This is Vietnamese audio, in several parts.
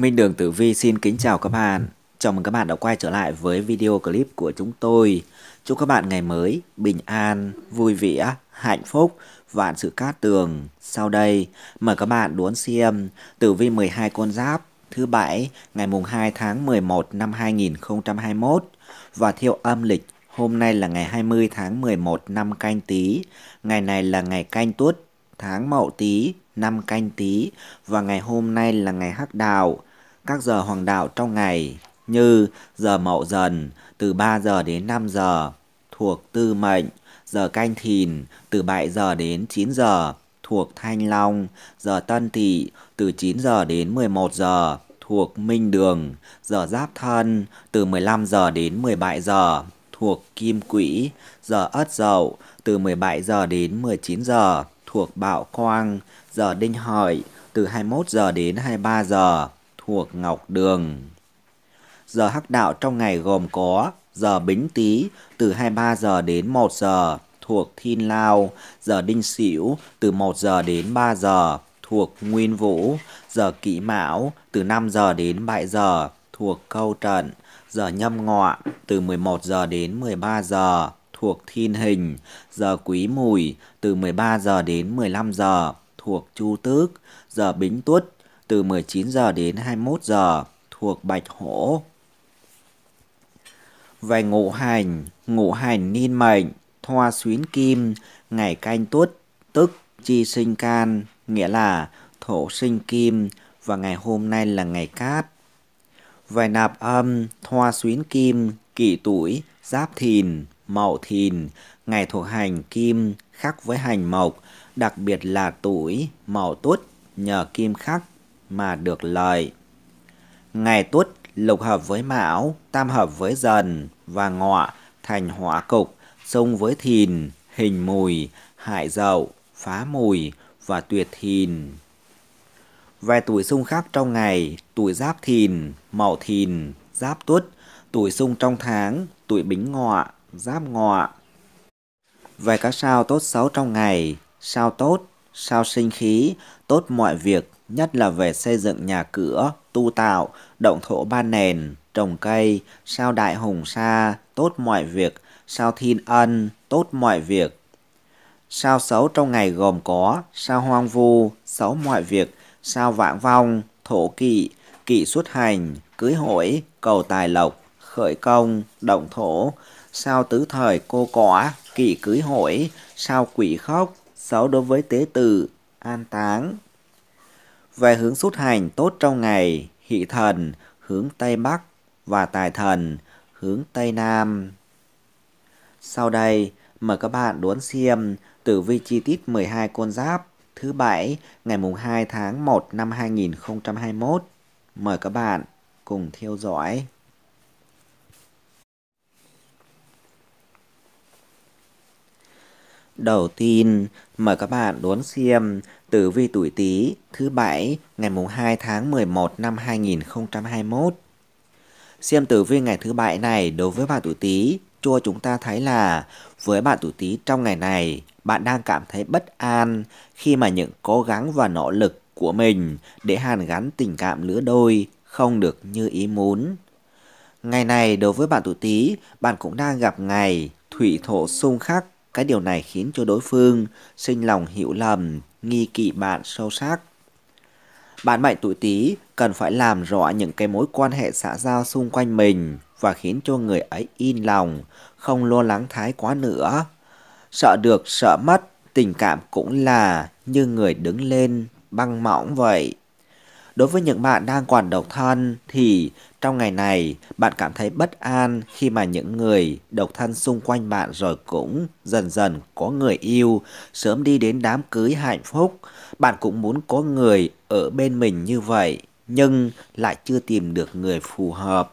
Minh Đường Tử Vi xin kính chào các bạn. Chào mừng các bạn đã quay trở lại với video clip của chúng tôi. Chúc các bạn ngày mới bình an, vui vẻ, hạnh phúc, vạn sự cát tường. Sau đây mời các bạn đón xem Tử Vi 12 con giáp thứ 7 ngày mùng 2 tháng 11 năm 2021 và theo âm lịch. Hôm nay là ngày 20 tháng 11 năm Canh Tý. Ngày này là ngày Canh Tuất, tháng Mậu Tý, năm Canh Tý và ngày hôm nay là ngày Hắc Đạo. Các giờ hoàng đạo trong ngày như giờ Mậu Dần từ 3 giờ đến 5 giờ thuộc Tư Mệnh, giờ Canh Thìn từ 7 giờ đến 9 giờ thuộc Thanh Long, giờ Tân Tỵ từ 9 giờ đến 11 giờ thuộc Minh Đường, giờ Giáp Thân từ 15 giờ đến 17 giờ thuộc Kim Quỹ, giờ Ất Dậu từ 17 giờ đến 19 giờ thuộc Bạo Quang, giờ Đinh Hợi từ 21 giờ đến 23 giờ thuộc Ngọc Đường. Giờ Hắc Đạo trong ngày gồm có giờ Bính Tý từ 23 giờ đến 1 giờ thuộc Thiên Lao, giờ Đinh Sửu từ 1 giờ đến 3 giờ thuộc Nguyên Vũ, giờ Kỷ Mão từ 5 giờ đến 7 giờ thuộc Câu Trận, giờ Nhâm Ngọ từ 11 giờ đến 13 giờ thuộc Thiên Hình, giờ Quý Mùi từ 13 giờ đến 15 giờ thuộc Chu Tước, giờ Bính Tuất từ 19 giờ đến 21 giờ thuộc Bạch Hổ. Về ngũ hành niên mệnh, thoa xuyến kim, ngày Canh Tuất tức chi sinh can, nghĩa là thổ sinh kim và ngày hôm nay là ngày cát. Về nạp âm, thoa xuyến kim, kỷ tuổi, Giáp Thìn, Mậu Thìn, ngày thuộc hành kim khắc với hành mộc, đặc biệt là tuổi Mậu Tuất nhờ kim khắc mà được lợi. Ngày Tuất lục hợp với Mão, tam hợp với Dần và Ngọ thành hỏa cục, xung với Thìn, hình Mùi, hại Dậu, phá Mùi và tuyệt Thìn. Về tuổi xung khắc trong ngày, tuổi Giáp Thìn, Mậu Thìn, Giáp Tuất, tuổi xung trong tháng, tuổi Bính Ngọ, Giáp Ngọ. Về các sao tốt xấu trong ngày, sao tốt, sao sinh khí, tốt mọi việc, nhất là về xây dựng nhà cửa, tu tạo, động thổ ban nền, trồng cây, sao đại hùng sa, tốt mọi việc, sao thiên ân, tốt mọi việc. Sao xấu trong ngày gồm có sao hoang vu, xấu mọi việc, sao vãng vong, thổ kỵ, kỵ xuất hành, cưới hỏi, cầu tài lộc, khởi công, động thổ, sao tứ thời cô cỏ, kỵ cưới hỏi, sao quỷ khóc, xấu đối với tế tự, an táng. Về hướng xuất hành tốt trong ngày, hỷ thần hướng Tây Bắc và tài thần hướng Tây Nam. Sau đây mời các bạn đón xem tử vi chi tiết 12 con giáp thứ 7 ngày mùng 2 tháng 1 năm 2021. Mời các bạn cùng theo dõi. Đầu tiên, mời các bạn đón xem tử vi tuổi Tý thứ 7 ngày mùng 2 tháng 11 năm 2021. Xem tử vi ngày thứ 7 này đối với bạn tuổi Tý, cho chúng ta thấy là với bạn tuổi Tý trong ngày này, bạn đang cảm thấy bất an khi mà những cố gắng và nỗ lực của mình để hàn gắn tình cảm lứa đôi không được như ý muốn. Ngày này đối với bạn tuổi Tý, bạn cũng đang gặp ngày thủy thổ xung khắc. Cái điều này khiến cho đối phương sinh lòng hiểu lầm, nghi kỵ bạn sâu sắc. Bạn mệnh tuổi Tý cần phải làm rõ những cái mối quan hệ xã giao xung quanh mình và khiến cho người ấy yên lòng, không lo lắng thái quá nữa. Sợ được, sợ mất, tình cảm cũng là như người đứng lên, băng mỏng vậy. Đối với những bạn đang còn độc thân thì trong ngày này bạn cảm thấy bất an khi mà những người độc thân xung quanh bạn rồi cũng dần dần có người yêu, sớm đi đến đám cưới hạnh phúc. Bạn cũng muốn có người ở bên mình như vậy nhưng lại chưa tìm được người phù hợp.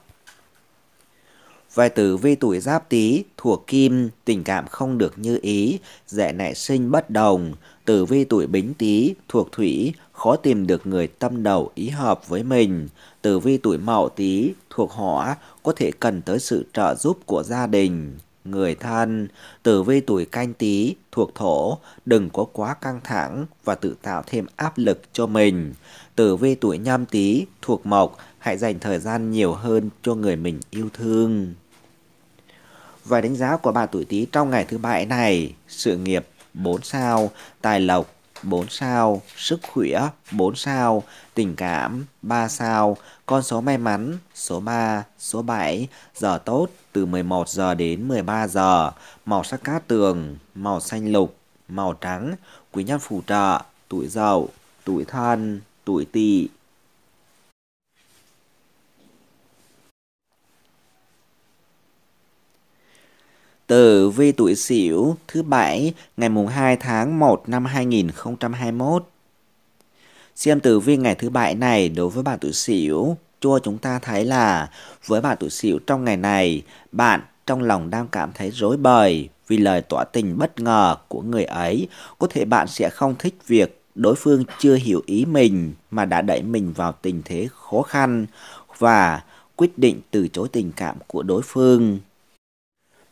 Về tử vi tuổi Giáp Tý thuộc kim, tình cảm không được như ý, dễ nảy sinh bất đồng. Tử vi tuổi Bính Tý thuộc thủy, khó tìm được người tâm đầu ý hợp với mình. Tử vi tuổi Mậu Tý thuộc hỏa, có thể cần tới sự trợ giúp của gia đình. người thân. Tử vi tuổi Canh Tý thuộc thổ, đừng có quá căng thẳng và tự tạo thêm áp lực cho mình. Tử vi tuổi Nhâm Tý thuộc mộc, hãy dành thời gian nhiều hơn cho người mình yêu thương. Và đánh giá của bà tuổi Tý trong ngày thứ bảy này: sự nghiệp 4 sao, tài lộc 4 sao, sức khỏe 4 sao, tình cảm 3 sao, con số may mắn số 3, số 7, giờ tốt từ 11 giờ đến 13 giờ, màu sắc cát tường, màu xanh lục, màu trắng, quý nhân phù trợ, tuổi Dậu, tuổi Thân, tuổi Tỵ. Tử vi tuổi Sửu thứ bảy ngày mùng 2 tháng 1 năm 2021. Xem tử vi ngày thứ bảy này đối với bạn tuổi Sửu, cho chúng ta thấy là với bạn tuổi Sửu trong ngày này, bạn trong lòng đang cảm thấy rối bời vì lời tỏ tình bất ngờ của người ấy. Có thể bạn sẽ không thích việc đối phương chưa hiểu ý mình mà đã đẩy mình vào tình thế khó khăn và quyết định từ chối tình cảm của đối phương.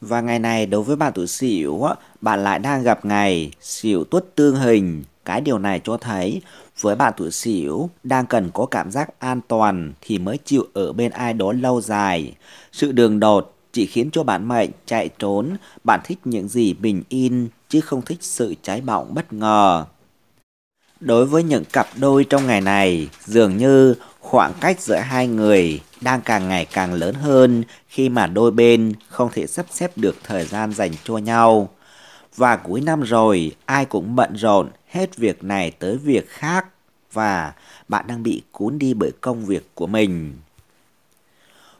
Và ngày này đối với bạn tuổi Sửu, bạn lại đang gặp ngày Sửu Tuất tương hình. Cái điều này cho thấy với bạn tuổi Sửu đang cần có cảm giác an toàn thì mới chịu ở bên ai đó lâu dài. Sự đường đột chỉ khiến cho bản mệnh chạy trốn, bạn thích những gì bình yên chứ không thích sự cháy bỏng bất ngờ. Đối với những cặp đôi trong ngày này, dường như khoảng cách giữa hai người đang càng ngày càng lớn hơn khi mà đôi bên không thể sắp xếp được thời gian dành cho nhau. Và cuối năm rồi, ai cũng bận rộn hết việc này tới việc khác và bạn đang bị cuốn đi bởi công việc của mình.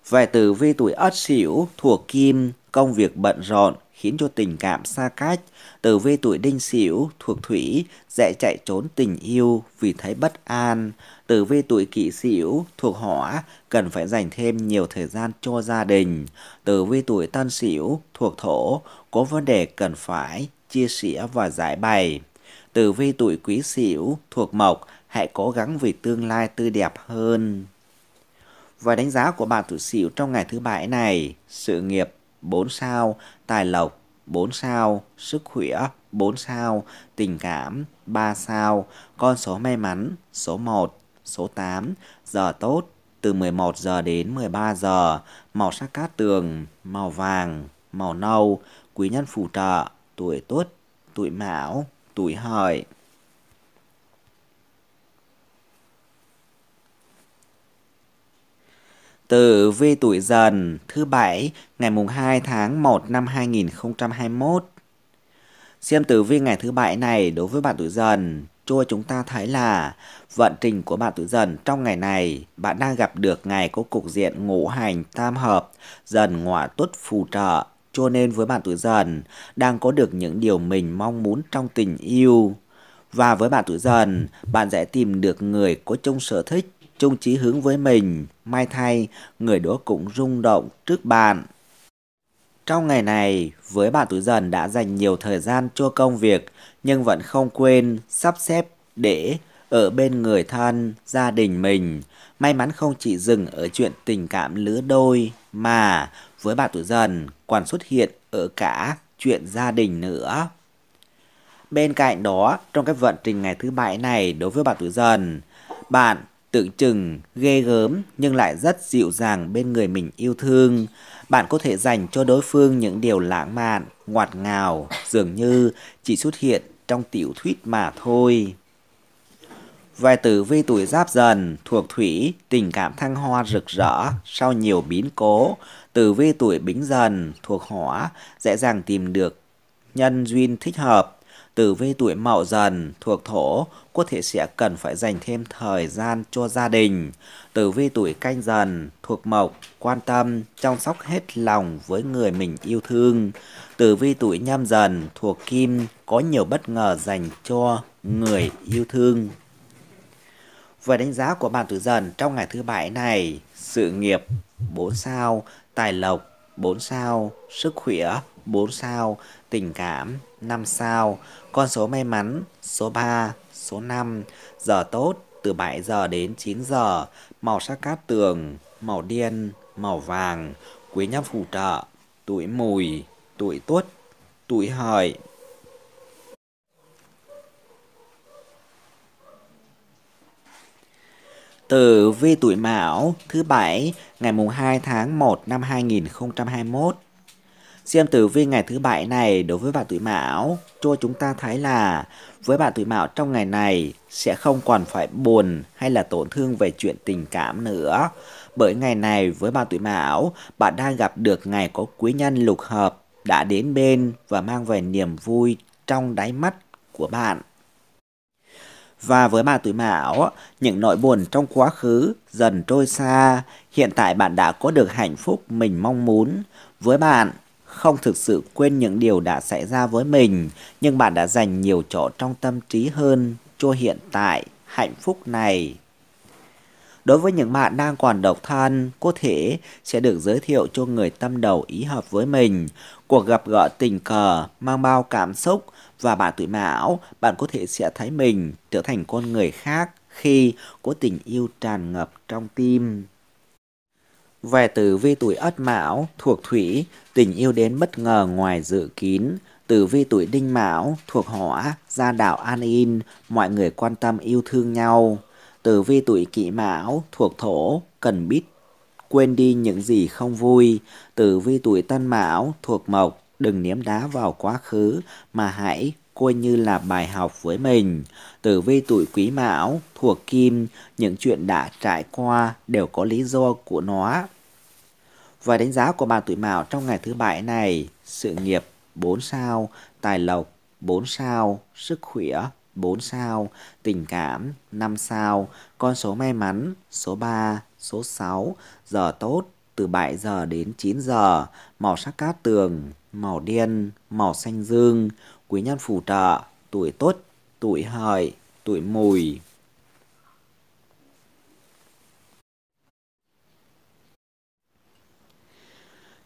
Về tử vi tuổi Ất Sửu thuộc kim, công việc bận rộn khiến cho tình cảm xa cách. Tử vi tuổi Đinh Sửu thuộc thủy, dễ chạy trốn tình yêu vì thấy bất an. Tử vi tuổi Kỷ Sửu thuộc hỏa, cần phải dành thêm nhiều thời gian cho gia đình. Tử vi tuổi Tân Sửu thuộc thổ, có vấn đề cần phải chia sẻ và giải bày. Tử vi tuổi Quý Sửu thuộc mộc, hãy cố gắng vì tương lai tươi đẹp hơn. Và đánh giá của bạn tuổi Sửu trong ngày thứ bảy này: sự nghiệp 4 sao, tài lộc 4 sao, sức khỏe 4 sao, tình cảm 3 sao, con số may mắn số 1, số 8, giờ tốt từ 11 giờ đến 13 giờ, màu sắc cát tường, màu vàng, màu nâu, quý nhân phù trợ, tuổi Tuất, tuổi Mão, tuổi Hợi. Tử vi tuổi Dần thứ bảy ngày mùng 2 tháng 1 năm 2021. Xem tử vi ngày thứ bảy này đối với bạn tuổi Dần cho chúng ta thấy là vận trình của bạn tuổi Dần trong ngày này, bạn đang gặp được ngày có cục diện ngũ hành tam hợp, Dần Ngọ Tuất phù trợ, cho nên với bạn tuổi Dần đang có được những điều mình mong muốn trong tình yêu. Và với bạn tuổi Dần, bạn sẽ tìm được người có chung sở thích, chung chí hướng với mình, may thay người đó cũng rung động trước bạn. Trong ngày này, với bạn tuổi Dần đã dành nhiều thời gian cho công việc nhưng vẫn không quên sắp xếp để ở bên người thân, gia đình mình. May mắn không chỉ dừng ở chuyện tình cảm lứa đôi mà với bạn tuổi Dần còn xuất hiện ở cả chuyện gia đình nữa. Bên cạnh đó, trong cái vận trình ngày thứ bảy này đối với bạn tuổi Dần, bạn tưởng chừng ghê gớm nhưng lại rất dịu dàng bên người mình yêu thương. Bạn có thể dành cho đối phương những điều lãng mạn, ngọt ngào, dường như chỉ xuất hiện trong tiểu thuyết mà thôi. Về tử vi tuổi Giáp Dần thuộc thủy, tình cảm thăng hoa rực rỡ sau nhiều biến cố. Tử vi tuổi Bính Dần thuộc hỏa, dễ dàng tìm được nhân duyên thích hợp. Tử vi tuổi Mậu Dần thuộc thổ, có thể sẽ cần phải dành thêm thời gian cho gia đình. Tử vi tuổi Canh Dần thuộc mộc, quan tâm, chăm sóc hết lòng với người mình yêu thương. Tử vi tuổi Nhâm Dần thuộc kim, có nhiều bất ngờ dành cho người yêu thương. Và đánh giá của bạn tuổi Dần trong ngày thứ bảy này: sự nghiệp 4 sao, tài lộc 4 sao, sức khỏe 4 sao, tình cảm 5 sao, con số may mắn số 3, số 5, giờ tốt từ 7 giờ đến 9 giờ, màu sắc cát tường, màu đen, màu vàng, quý nhân phù trợ, tuổi Mùi, tuổi Tuất, tuổi Hợi. Tử vi tuổi Mão thứ Bảy ngày mùng 2 tháng 1 năm 2021. Xem tử vi ngày thứ Bảy này đối với bạn tuổi Mão, cho chúng ta thấy là với bạn tuổi Mão trong ngày này sẽ không còn phải buồn hay là tổn thương về chuyện tình cảm nữa. Bởi ngày này với bạn tuổi Mão, bạn đang gặp được ngày có quý nhân lục hợp đã đến bên và mang về niềm vui trong đáy mắt của bạn. Và với bạn tuổi Mão, những nỗi buồn trong quá khứ dần trôi xa, hiện tại bạn đã có được hạnh phúc mình mong muốn. Với bạn, không thực sự quên những điều đã xảy ra với mình, nhưng bạn đã dành nhiều chỗ trong tâm trí hơn cho hiện tại hạnh phúc này. Đối với những bạn đang còn độc thân, có thể sẽ được giới thiệu cho người tâm đầu ý hợp với mình. Cuộc gặp gỡ tình cờ mang bao cảm xúc, và bạn tuổi Mão, bạn có thể sẽ thấy mình trở thành con người khác khi có tình yêu tràn ngập trong tim. Về tử vi tuổi Ất Mão thuộc Thủy, tình yêu đến bất ngờ ngoài dự kín. Tử vi tuổi Đinh Mão thuộc Hỏa, gia đạo an yên, mọi người quan tâm yêu thương nhau. Tử vi tuổi Kỷ Mão thuộc Thổ, cần biết quên đi những gì không vui. Tử vi tuổi Tân Mão thuộc Mộc, đừng ném đá vào quá khứ mà hãy coi như là bài học với mình. Tử vi tuổi Quý Mão thuộc Kim, những chuyện đã trải qua đều có lý do của nó. Và đánh giá của bạn tuổi Mão trong ngày thứ Bảy này: sự nghiệp 4 sao, tài lộc 4 sao, sức khỏe 4 sao, tình cảm 5 sao, con số may mắn số 3, số 6, giờ tốt từ 7 giờ đến 9 giờ, màu sắc cát tường, màu đen, màu xanh dương, quý nhân phù trợ, tuổi Tuất, tuổi Hợi, tuổi Mùi.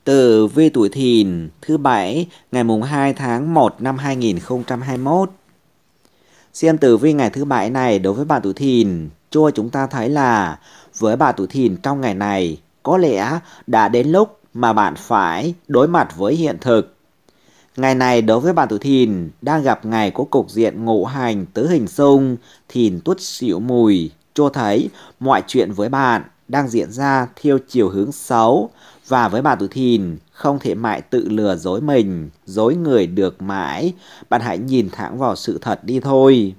Tử vi tuổi Thìn thứ Bảy ngày mùng 2 tháng 1 năm 2021. Xem tử vi ngày thứ Bảy này đối với bạn tuổi Thìn, cho chúng ta thấy là với bạn tuổi Thìn trong ngày này, có lẽ đã đến lúc mà bạn phải đối mặt với hiện thực. Ngày này đối với bạn tuổi Thìn đang gặp ngày có cục diện ngũ hành tứ hình xung, Thìn Tuất Sửu Mùi, cho thấy mọi chuyện với bạn đang diễn ra theo chiều hướng xấu. Và với bạn tuổi Thìn, không thể mãi tự lừa dối mình, dối người được mãi. Bạn hãy nhìn thẳng vào sự thật đi thôi.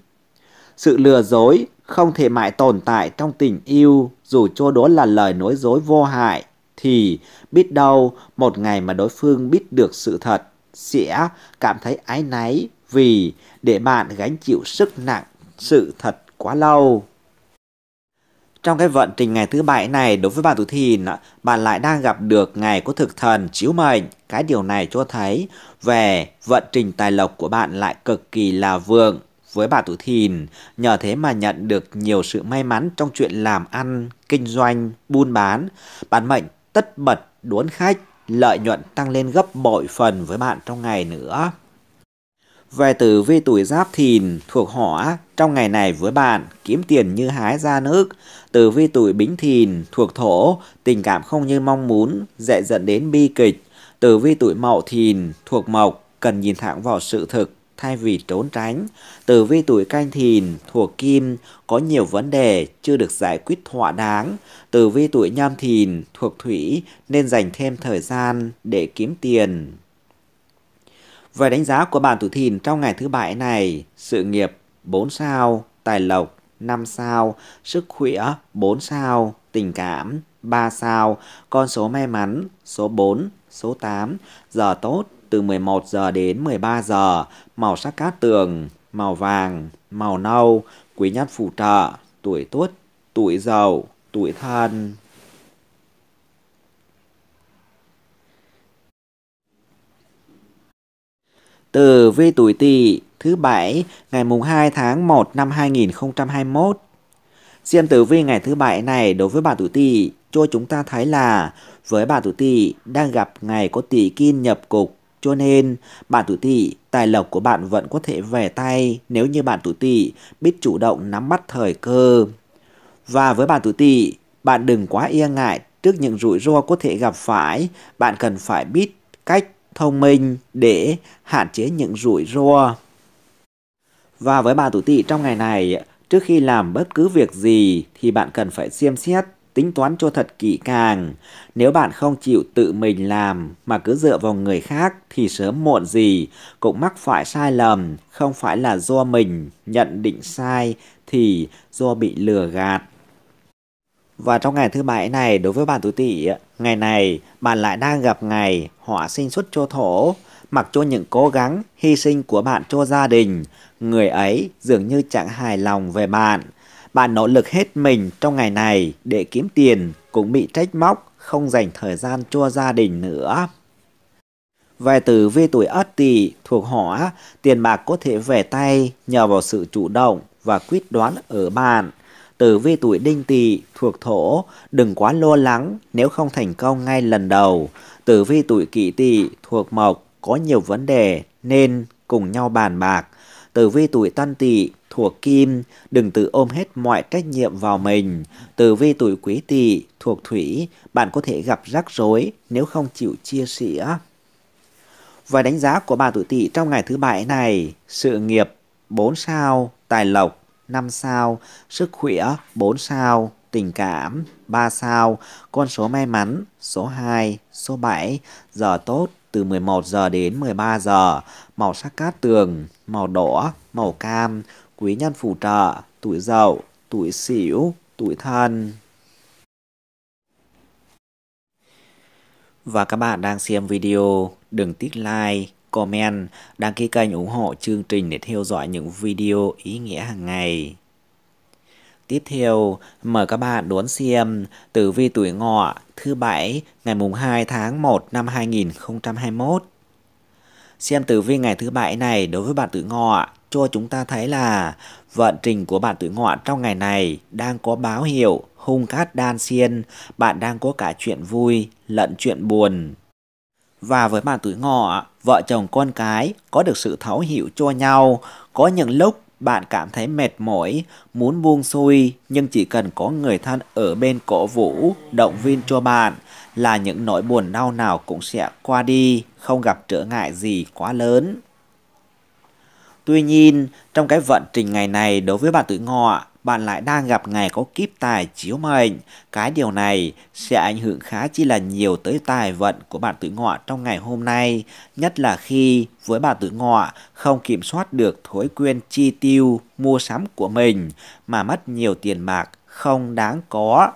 Sự lừa dối không thể mãi tồn tại trong tình yêu, dù cho đó là lời nói dối vô hại, thì biết đâu một ngày mà đối phương biết được sự thật sẽ cảm thấy áy náy vì để bạn gánh chịu sức nặng sự thật quá lâu. Trong cái vận trình ngày thứ Bảy này đối với bạn tuổi Thìn, bạn lại đang gặp được ngày có thực thần chiếu mệnh. Cái điều này cho thấy về vận trình tài lộc của bạn lại cực kỳ là vượng. Với bạn tuổi Thìn, nhờ thế mà nhận được nhiều sự may mắn trong chuyện làm ăn, kinh doanh, buôn bán. Bản mệnh tất bật đón khách, lợi nhuận tăng lên gấp bội phần với bạn trong ngày nữa. Về tử vi tuổi Giáp Thìn thuộc Hỏa, trong ngày này với bạn kiếm tiền như hái ra nước. Tử vi tuổi Bính Thìn thuộc Thổ, tình cảm không như mong muốn dễ dẫn đến bi kịch. Tử vi tuổi Mậu Thìn thuộc Mộc, cần nhìn thẳng vào sự thực thay vì trốn tránh. Tử vi tuổi Canh Thìn thuộc Kim, có nhiều vấn đề chưa được giải quyết thỏa đáng. Tử vi tuổi Nhâm Thìn thuộc Thủy, nên dành thêm thời gian để kiếm tiền. Về đánh giá của bạn tuổi Thìn trong ngày thứ Bảy này: sự nghiệp 4 sao, tài lộc 5 sao, sức khỏe 4 sao, tình cảm 3 sao, con số may mắn số 4, số 8, giờ tốt từ 11 giờ đến 13 giờ, màu sắc cát tường, màu vàng, màu nâu, quý nhân phù trợ, tuổi Tuất, tuổi Dậu, tuổi Thân. Tử vi tuổi Tỵ thứ Bảy ngày mùng 2 tháng 1 năm 2021. Xem tử vi ngày thứ Bảy này đối với bạn tuổi Tỵ, cho chúng ta thấy là với bạn tuổi Tỵ đang gặp ngày có Tỵ Kim nhập cục, cho nên bạn tuổi Tỵ, tài lộc của bạn vẫn có thể về tay nếu như bạn tuổi Tỵ biết chủ động nắm bắt thời cơ. Và với bạn tuổi Tỵ, bạn đừng quá e ngại trước những rủi ro có thể gặp phải, bạn cần phải biết cách thông minh để hạn chế những rủi ro. Và với bạn tuổi Tỵ trong ngày này, trước khi làm bất cứ việc gì thì bạn cần phải xem xét, tính toán cho thật kỹ càng. Nếu bạn không chịu tự mình làm mà cứ dựa vào người khác thì sớm muộn gì cũng mắc phải sai lầm, không phải là do mình nhận định sai thì do bị lừa gạt. Và trong ngày thứ bảy này, đối với bạn tuổi Tỵ, ngày này bạn lại đang gặp ngày họa sinh xuất cho thổ. Mặc cho những cố gắng, hy sinh của bạn cho gia đình, người ấy dường như chẳng hài lòng về bạn. Bạn nỗ lực hết mình trong ngày này để kiếm tiền cũng bị trách móc, không dành thời gian cho gia đình nữa. Về tử vi tuổi Ất Tỵ thuộc hỏa, tiền bạc có thể về tay nhờ vào sự chủ động và quyết đoán ở bạn. Tử vi tuổi Đinh Tỵ thuộc thổ, đừng quá lo lắng nếu không thành công ngay lần đầu. Tử vi tuổi Kỷ Tỵ thuộc mộc, có nhiều vấn đề nên cùng nhau bàn bạc. Tử vi tuổi Tân Tỵ thuộc kim, đừng tự ôm hết mọi trách nhiệm vào mình. Tử vi tuổi Quý Tỵ thuộc thủy, bạn có thể gặp rắc rối nếu không chịu chia sẻ. Và đánh giá của bà tuổi Tỵ trong ngày thứ bảy này, sự nghiệp 4 sao, tài lộc 5 sao, sức khỏe 4 sao, tình cảm 3 sao, con số may mắn số 2, số 7, giờ tốt từ 11 giờ đến 13 giờ, màu sắc cát tường, màu đỏ, màu cam, quý nhân phù trợ, tuổi Dậu, tuổi Sửu, tuổi Thân. Và các bạn đang xem video, đừng tích like, comment, đăng ký kênh ủng hộ chương trình để theo dõi những video ý nghĩa hàng ngày. Tiếp theo, mời các bạn đón xem tử vi tuổi Ngọ thứ Bảy ngày mùng 2 tháng 1 năm 2021. Xem tử vi ngày thứ Bảy này đối với bạn tuổi Ngọ cho chúng ta thấy là vận trình của bạn tuổi Ngọ trong ngày này đang có báo hiệu hung cát đan xen, bạn đang có cả chuyện vui lẫn chuyện buồn. Và với bạn tuổi Ngọ, vợ chồng con cái có được sự thấu hiểu cho nhau, có những lúc bạn cảm thấy mệt mỏi, muốn buông xuôi, nhưng chỉ cần có người thân ở bên cổ vũ, động viên cho bạn là những nỗi buồn đau nào cũng sẽ qua đi, không gặp trở ngại gì quá lớn. Tuy nhiên, trong cái vận trình ngày này đối với bạn tuổi Ngọ, bạn lại đang gặp ngày có kiếp tài chiếu mệnh. Cái điều này sẽ ảnh hưởng khá chi là nhiều tới tài vận của bạn tuổi Ngọ trong ngày hôm nay, nhất là khi với bạn tuổi Ngọ không kiểm soát được thói quen chi tiêu, mua sắm của mình mà mất nhiều tiền bạc không đáng có.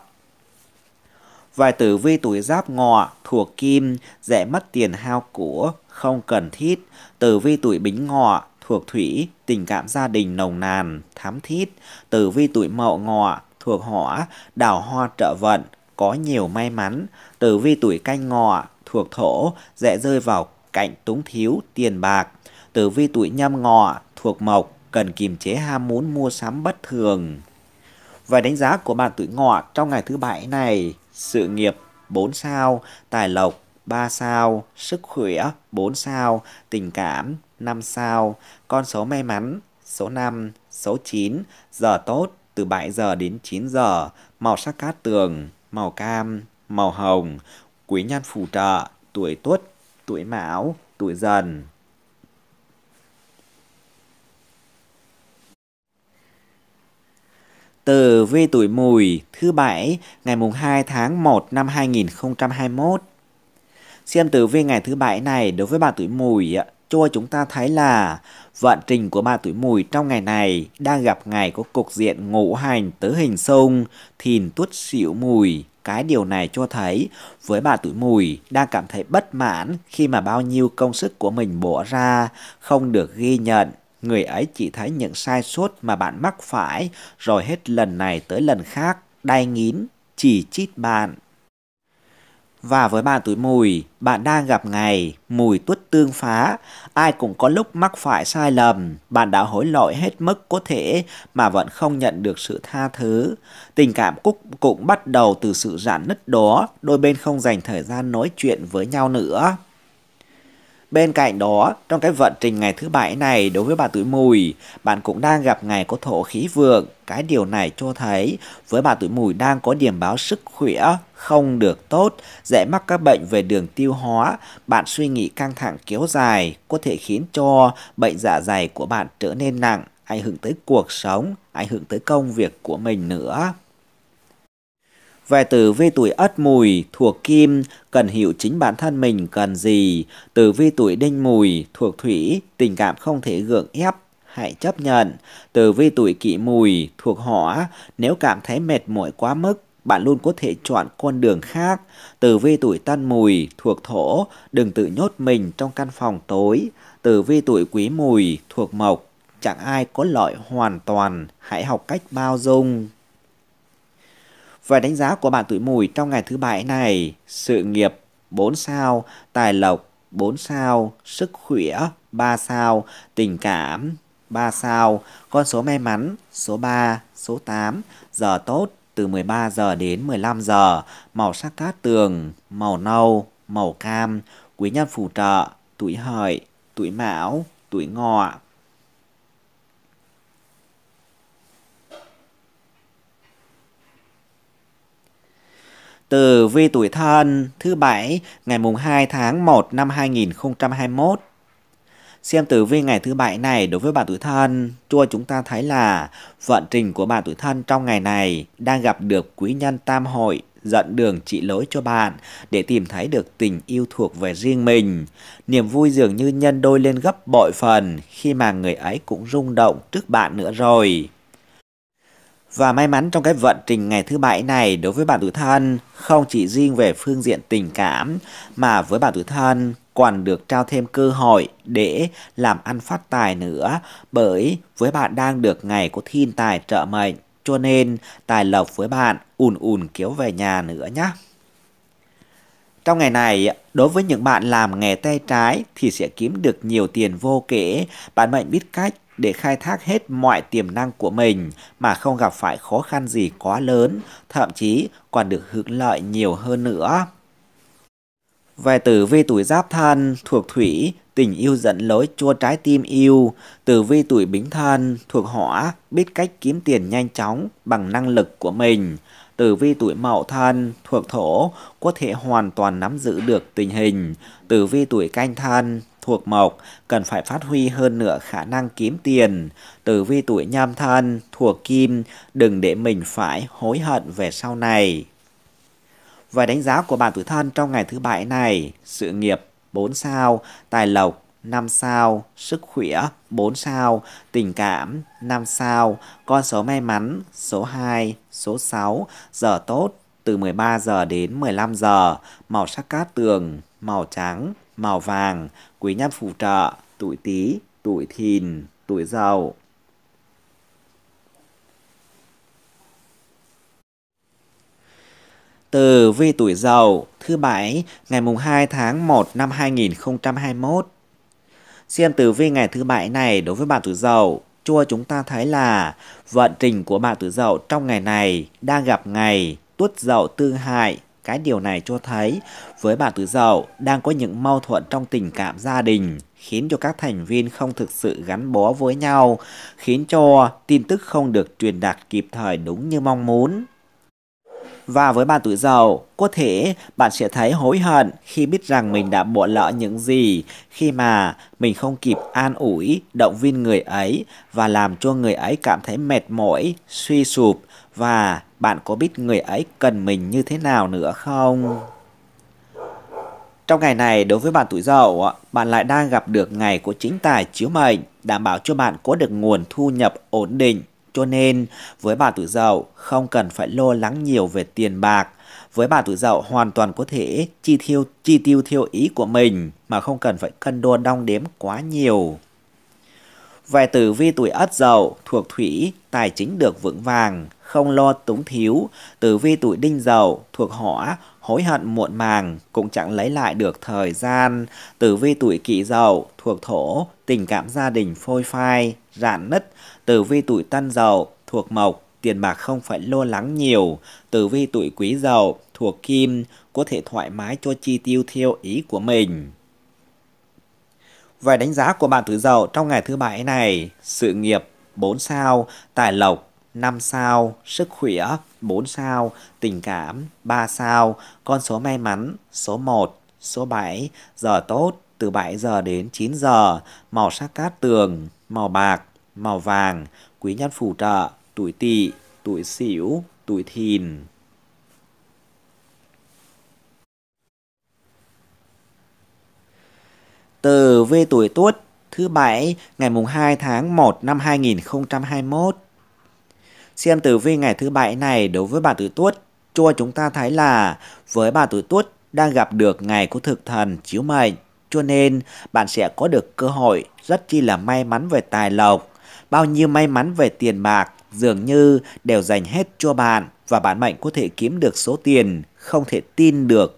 Vài tử vi tuổi Giáp Ngọ thuộc kim, dễ mất tiền hao của không cần thiết. Tử vi tuổi Bính Ngọ thuộc thủy, tình cảm gia đình nồng nàn, thắm thiết. Tử vi tuổi Mậu Ngọ thuộc hỏa, đào hoa trợ vận, có nhiều may mắn. Tử vi tuổi Canh Ngọ thuộc thổ, dễ rơi vào cảnh túng thiếu tiền bạc. Tử vi tuổi Nhâm Ngọ thuộc mộc, cần kiềm chế ham muốn mua sắm bất thường. Và đánh giá của bạn tuổi Ngọ trong ngày thứ Bảy này, sự nghiệp 4 sao, tài lộc 3 sao, sức khỏe 4 sao, tình cảm 5 sao, con số may mắn số 5, số 9, giờ tốt từ 7 giờ đến 9 giờ, màu sắc cát tường, màu cam, màu hồng, quý nhân phù trợ, tuổi Tuất, tuổi Mão, tuổi Dần. Tử vi tuổi Mùi thứ Bảy ngày mùng 2 tháng 1 năm 2021. Xem tử vi ngày thứ Bảy này đối với bạn tuổi Mùi cho chúng ta thấy là vận trình của bạn tuổi Mùi trong ngày này đang gặp ngày có cục diện ngũ hành tứ hình xung, Thìn, Tuất, Sửu, Mùi. Cái điều này cho thấy với bạn tuổi Mùi đang cảm thấy bất mãn khi mà bao nhiêu công sức của mình bỏ ra không được ghi nhận. Người ấy chỉ thấy những sai sót mà bạn mắc phải rồi hết lần này tới lần khác đay nghiến, chỉ trích bạn. Và với bạn tuổi Mùi, bạn đang gặp ngày Mùi Tuất tương phá, ai cũng có lúc mắc phải sai lầm, bạn đã hối lỗi hết mức có thể mà vẫn không nhận được sự tha thứ. Tình cảm cũng bắt đầu từ sự rạn nứt đó, đôi bên không dành thời gian nói chuyện với nhau nữa. Bên cạnh đó, trong cái vận trình ngày thứ bảy này đối với bà tuổi Mùi, bạn cũng đang gặp ngày có thổ khí vượng. Cái điều này cho thấy với bà tuổi Mùi đang có điểm báo sức khỏe không được tốt, dễ mắc các bệnh về đường tiêu hóa. Bạn suy nghĩ căng thẳng kéo dài có thể khiến cho bệnh dạ dày của bạn trở nên nặng, ảnh hưởng tới cuộc sống, ảnh hưởng tới công việc của mình nữa. Về tử vi tuổi Ất Mùi thuộc Kim, cần hiểu chính bản thân mình cần gì. Tử vi tuổi Đinh Mùi thuộc Thủy, tình cảm không thể gượng ép, hãy chấp nhận. Tử vi tuổi Kỷ Mùi thuộc Hỏa, nếu cảm thấy mệt mỏi quá mức, bạn luôn có thể chọn con đường khác. Tử vi tuổi Tân Mùi thuộc Thổ, đừng tự nhốt mình trong căn phòng tối. Tử vi tuổi Quý Mùi thuộc Mộc, chẳng ai có lợi hoàn toàn, hãy học cách bao dung. Về đánh giá của bạn tuổi Mùi trong ngày thứ bảy này, sự nghiệp 4 sao, tài lộc 4 sao, sức khỏe 3 sao, tình cảm 3 sao, con số may mắn số 3, số 8, giờ tốt từ 13 giờ đến 15 giờ, màu sắc cát tường, màu nâu, màu cam, quý nhân phù trợ, tuổi Hợi, tuổi Mão, tuổi Ngọ. Tử vi tuổi Thân thứ bảy ngày mùng 2 tháng 1 năm 2021. Xem tử vi ngày thứ bảy này đối với bạn tuổi Thân, cho chúng ta thấy là vận trình của bạn tuổi Thân trong ngày này đang gặp được quý nhân tam hội dẫn đường chỉ lối cho bạn để tìm thấy được tình yêu thuộc về riêng mình. Niềm vui dường như nhân đôi lên gấp bội phần khi mà người ấy cũng rung động trước bạn nữa rồi. Và may mắn trong cái vận trình ngày thứ bảy này đối với bạn tuổi Thân không chỉ riêng về phương diện tình cảm, mà với bạn tuổi Thân còn được trao thêm cơ hội để làm ăn phát tài nữa, bởi với bạn đang được ngày có thiên tài trợ mệnh, cho nên tài lộc với bạn ùn kéo về nhà nữa nhé. Trong ngày này, đối với những bạn làm nghề tay trái thì sẽ kiếm được nhiều tiền vô kể. Bạn mệnh biết cách để khai thác hết mọi tiềm năng của mình mà không gặp phải khó khăn gì quá lớn, thậm chí còn được hưởng lợi nhiều hơn nữa. Về tử vi tuổi Giáp Thân thuộc Thủy, tình yêu dẫn lối cho trái tim yêu. Tử vi tuổi Bính Thân thuộc Hỏa, biết cách kiếm tiền nhanh chóng bằng năng lực của mình. Tử vi tuổi Mậu Thân thuộc Thổ, có thể hoàn toàn nắm giữ được tình hình. Tử vi tuổi Canh Thân thuộc Mộc, cần phải phát huy hơn nữa khả năng kiếm tiền. Tử vi tuổi Nhâm Thân thuộc Kim, đừng để mình phải hối hận về sau này. Và đánh giá của bạn tuổi Thân trong ngày thứ bảy này, sự nghiệp 4 sao, tài lộc 5 sao, sức khỏe 4 sao, tình cảm 5 sao, con số may mắn số 2, số 6, giờ tốt từ 13 giờ đến 15 giờ, màu sắc cát tường, màu trắng, màu vàng, quý nhân phù trợ, tuổi Tý, tuổi Thìn, tuổi Dậu. Tử vi tuổi Dậu thứ bảy ngày mùng 2 tháng 1 năm 2021. Xem tử vi ngày thứ bảy này đối với bạn tuổi Dậu, cho chúng ta thấy là vận trình của bạn tuổi Dậu trong ngày này đang gặp ngày Tuất Dậu tương hại. Cái điều này cho thấy với bạn tuổi Dậu đang có những mâu thuẫn trong tình cảm gia đình, khiến cho các thành viên không thực sự gắn bó với nhau, khiến cho tin tức không được truyền đạt kịp thời đúng như mong muốn. Và với bạn tuổi Dậu, có thể bạn sẽ thấy hối hận khi biết rằng mình đã bỏ lỡ những gì khi mà mình không kịp an ủi, động viên người ấy và làm cho người ấy cảm thấy mệt mỏi, suy sụp. Và bạn có biết người ấy cần mình như thế nào nữa không? Trong ngày này, đối với bạn tuổi Dậu, bạn lại đang gặp được ngày của chính tài chiếu mệnh, đảm bảo cho bạn có được nguồn thu nhập ổn định. Cho nên, với bạn tuổi Dậu, không cần phải lo lắng nhiều về tiền bạc. Với bạn tuổi Dậu, hoàn toàn có thể chi tiêu theo ý của mình mà không cần phải cân đo đong đếm quá nhiều. Về tử vi tuổi Ất Dậu thuộc Thủy, tài chính được vững vàng, không lo túng thiếu. Tử vi tuổi Đinh Dậu thuộc Hỏa, hối hận muộn màng cũng chẳng lấy lại được thời gian. Tử vi tuổi Kỷ Dậu thuộc Thổ, tình cảm gia đình phôi phai, rạn nứt. Tử vi tuổi Tân Dậu thuộc Mộc, tiền bạc không phải lo lắng nhiều. Tử vi tuổi Quý Dậu thuộc Kim, có thể thoải mái cho chi tiêu theo ý của mình. Về đánh giá của bạn Tử Dậu trong ngày thứ Bảy này, sự nghiệp 4 sao, tài lộc 5 sao, sức khỏe 4 sao, tình cảm 3 sao, con số may mắn số 1, số 7, giờ tốt từ 7 giờ đến 9 giờ, màu sắc cát tường, màu bạc, màu vàng, quý nhân phù trợ, tuổi Tỵ, tuổi Sửu, tuổi Thìn. Tử vi tuổi Tuất thứ Bảy ngày mùng 2 tháng 1 năm 2021. Xem tử vi ngày thứ Bảy này đối với bạn tuổi Tuất, cho chúng ta thấy là với bạn tuổi Tuất đang gặp được ngày của thực thần chiếu mệnh, cho nên bạn sẽ có được cơ hội rất chi là may mắn về tài lộc, bao nhiêu may mắn về tiền bạc dường như đều dành hết cho bạn và bản mệnh có thể kiếm được số tiền không thể tin được.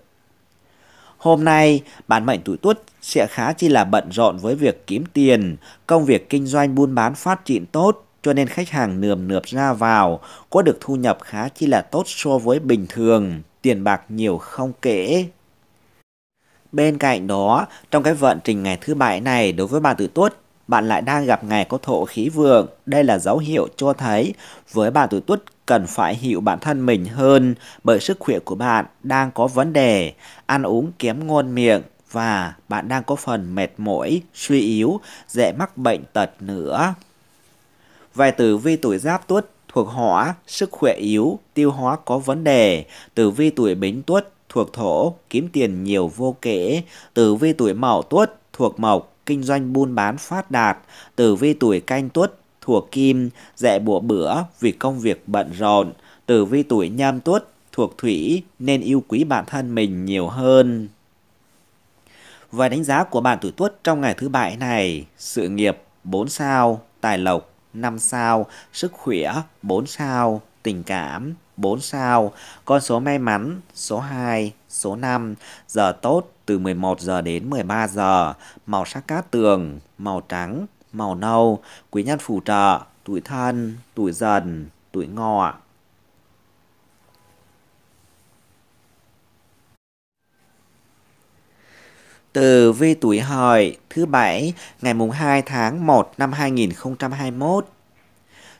Hôm nay, bản mệnh tuổi Tuất sẽ khá chi là bận rộn với việc kiếm tiền, công việc kinh doanh buôn bán phát triển tốt, cho nên khách hàng nườm nượp ra vào, có được thu nhập khá chi là tốt so với bình thường, tiền bạc nhiều không kể. Bên cạnh đó, trong cái vận trình ngày thứ Bảy này đối với bạn tuổi Tuất, bạn lại đang gặp ngày có thổ khí vượng, đây là dấu hiệu cho thấy với bạn tuổi Tuất cần phải hiểu bản thân mình hơn bởi sức khỏe của bạn đang có vấn đề, ăn uống kém ngon miệng và bạn đang có phần mệt mỏi, suy yếu, dễ mắc bệnh tật nữa. Về tử vi tuổi Giáp Tuất thuộc Hỏa, sức khỏe yếu, tiêu hóa có vấn đề. Tử vi tuổi Bính Tuất thuộc Thổ, kiếm tiền nhiều vô kể. Tử vi tuổi Mậu Tuất thuộc Mộc, kinh doanh buôn bán phát đạt. Tử vi tuổi Canh Tuất thuộc Kim, dễ bủa bữa vì công việc bận rộn. Tử vi tuổi Nhâm Tuất thuộc Thủy, nên yêu quý bản thân mình nhiều hơn. Và đánh giá của bạn tuổi Tuất trong ngày thứ Bảy này, sự nghiệp 4 sao, tài lộc 5 sao, sức khỏe 4 sao, tình cảm 4 sao, con số may mắn số 2, số 5, giờ tốt từ 11 giờ đến 13 giờ, màu sắc cát tường, màu trắng, màu nâu, quý nhân phù trợ, tuổi Thân, tuổi Dần, tuổi Ngọ. Tử vi tuổi Hợi thứ Bảy ngày mùng 2 tháng 1 năm 2021.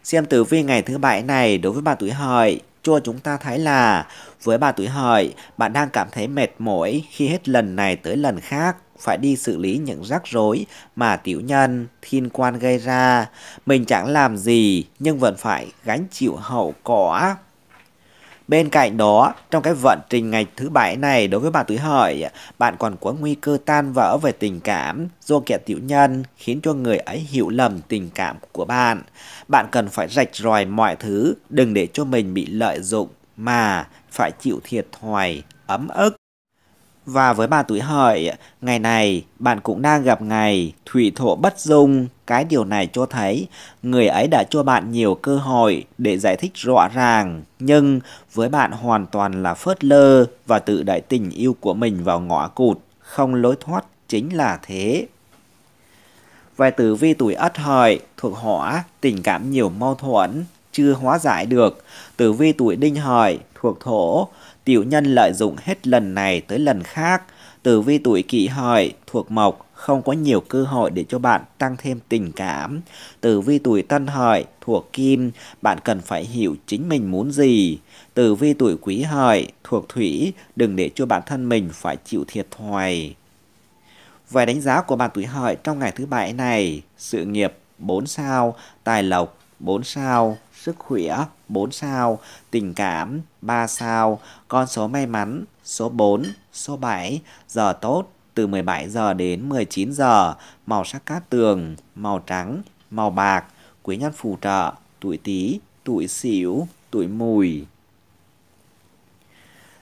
Xem tử vi ngày thứ Bảy này đối với bạn tuổi Hợi cho chúng ta thấy là với bạn tuổi Hợi, bạn đang cảm thấy mệt mỏi khi hết lần này tới lần khác phải đi xử lý những rắc rối mà tiểu nhân, thiên quan gây ra. Mình chẳng làm gì nhưng vẫn phải gánh chịu hậu quả. Bên cạnh đó, trong cái vận trình ngày thứ Bảy này đối với bạn tuổi Hợi, bạn còn có nguy cơ tan vỡ về tình cảm do kẻ tiểu nhân khiến cho người ấy hiểu lầm tình cảm của bạn. Bạn cần phải rạch ròi mọi thứ, đừng để cho mình bị lợi dụng mà phải chịu thiệt thòi, ấm ức. Và với bạn tuổi Hợi, ngày này bạn cũng đang gặp ngày thủy thổ bất dung. Cái điều này cho thấy người ấy đã cho bạn nhiều cơ hội để giải thích rõ ràng, nhưng với bạn hoàn toàn là phớt lơ và tự đẩy tình yêu của mình vào ngõ cụt, không lối thoát chính là thế. Về tử vi tuổi Ất Hợi thuộc Hỏa, tình cảm nhiều mâu thuẫn, chưa hóa giải được. Tử vi tuổi Đinh Hợi thuộc Thổ, tiểu nhân lợi dụng hết lần này tới lần khác. Tử vi tuổi Kỷ Hợi thuộc Mộc, không có nhiều cơ hội để cho bạn tăng thêm tình cảm. Tử vi tuổi Tân Hợi thuộc Kim, bạn cần phải hiểu chính mình muốn gì. Tử vi tuổi Quý Hợi thuộc Thủy, đừng để cho bản thân mình phải chịu thiệt thòi. Về đánh giá của bạn tuổi Hợi trong ngày thứ Bảy này, sự nghiệp 4 sao, tài lộc 4 sao, sức khỏe 4 sao, tình cảm 3 sao, con số may mắn số 4, số 7, giờ tốt từ 17 giờ đến 19 giờ, màu sắc cát tường, màu trắng, màu bạc, quý nhân phù trợ, tuổi Tý, tuổi Sửu, tuổi Mùi.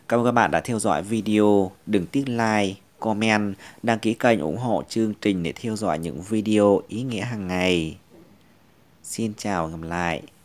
Cảm ơn các bạn đã theo dõi video, đừng tiếc like, comment, đăng ký kênh ủng hộ chương trình để theo dõi những video ý nghĩa hàng ngày. Xin chào và gặp lại.